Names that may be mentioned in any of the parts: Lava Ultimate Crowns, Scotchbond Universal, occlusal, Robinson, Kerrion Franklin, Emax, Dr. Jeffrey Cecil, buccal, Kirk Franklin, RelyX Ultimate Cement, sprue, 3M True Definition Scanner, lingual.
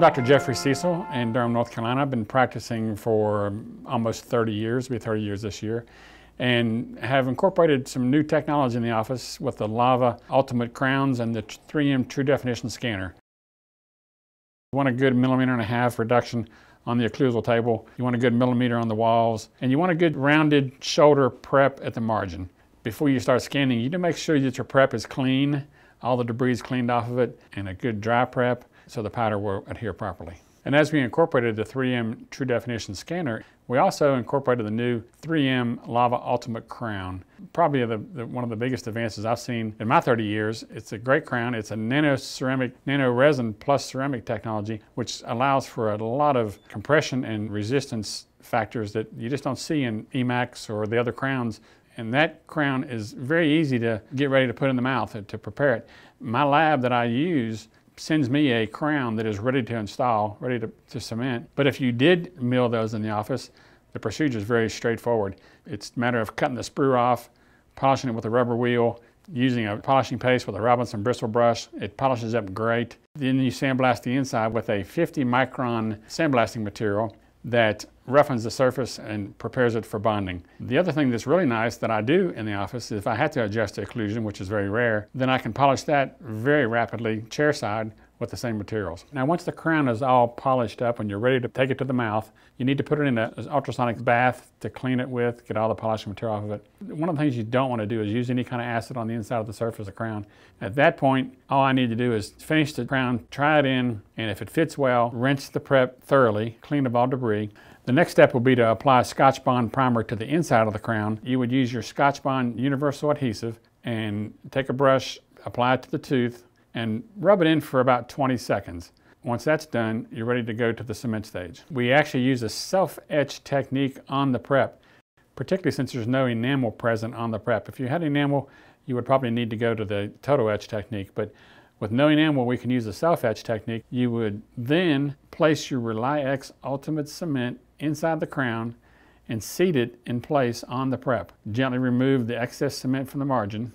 I'm Dr. Jeffrey Cecil in Durham, North Carolina. I've been practicing for almost 30 years, it'll be 30 years this year, and have incorporated some new technology in the office with the Lava Ultimate Crowns and the 3M True Definition Scanner. You want a good 1.5 mm reduction on the occlusal table, you want a good 1 mm on the walls, and you want a good rounded shoulder prep at the margin. Before you start scanning, you need to make sure that your prep is clean, all the debris is cleaned off of it, and a good dry prep so the powder will adhere properly. And as we incorporated the 3M True Definition Scanner, we also incorporated the new 3M Lava Ultimate Crown. Probably one of the biggest advances I've seen in my 30 years. It's a great crown. It's a nano resin plus ceramic technology, which allows for a lot of compression and resistance factors that you just don't see in Emax or the other crowns. And that crown is very easy to get ready to put in the mouth to prepare it. My lab that I use sends me a crown that is ready to install, ready to cement. But if you did mill those in the office, the procedure is very straightforward. It's a matter of cutting the sprue off, polishing it with a rubber wheel, using a polishing paste with a Robinson bristle brush. It polishes up great. Then you sandblast the inside with a 50-micron sandblasting material that roughens the surface and prepares it for bonding. The other thing that's really nice that I do in the office is if I had to adjust the occlusion, which is very rare, then I can polish that very rapidly chairside with the same materials. Now once the crown is all polished up and you're ready to take it to the mouth, you need to put it in an ultrasonic bath to clean it with, get all the polishing material off of it. One of the things you don't want to do is use any kind of acid on the inside of the surface of the crown. At that point, all I need to do is finish the crown, try it in, and if it fits well, rinse the prep thoroughly, clean up all debris. The next step will be to apply Scotchbond primer to the inside of the crown. You would use your Scotchbond Universal adhesive and take a brush, apply it to the tooth, and rub it in for about 20 seconds. Once that's done, you're ready to go to the cement stage. We actually use a self-etch technique on the prep, particularly since there's no enamel present on the prep. If you had enamel, you would probably need to go to the total etch technique, but with no enamel, we can use a self-etch technique. You would then place your RelyX Ultimate Cement inside the crown and seat it in place on the prep. Gently remove the excess cement from the margin.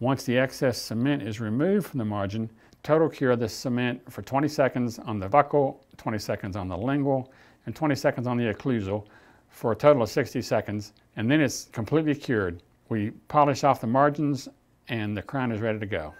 Once the excess cement is removed from the margin, total cure the cement for 20 seconds on the buccal, 20 seconds on the lingual, and 20 seconds on the occlusal for a total of 60 seconds, and then it's completely cured. We polish off the margins and the crown is ready to go.